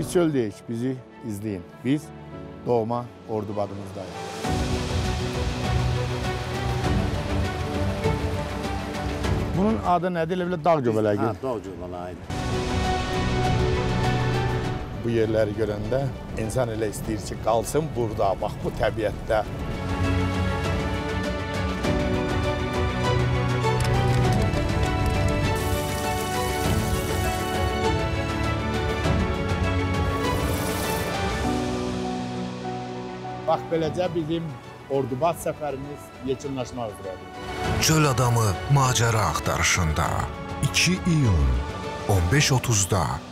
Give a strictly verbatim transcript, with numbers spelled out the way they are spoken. Biz çöldeyiz, bizi izleyin. Biz doğma Ordubadımızdayız. Bunun adı nedir? Böyle dağ göbeleği. Ha, dağ göbeleği. Bu yerleri görende insan elə istəyir ki, qalsın burada, bax bu təbiətdə. Bax, beləcə bizim Ordubad səfərimiz yekunlaşmaq üzrədir. Çöl adamı macəra axtarışında iki iyun on beş otuzda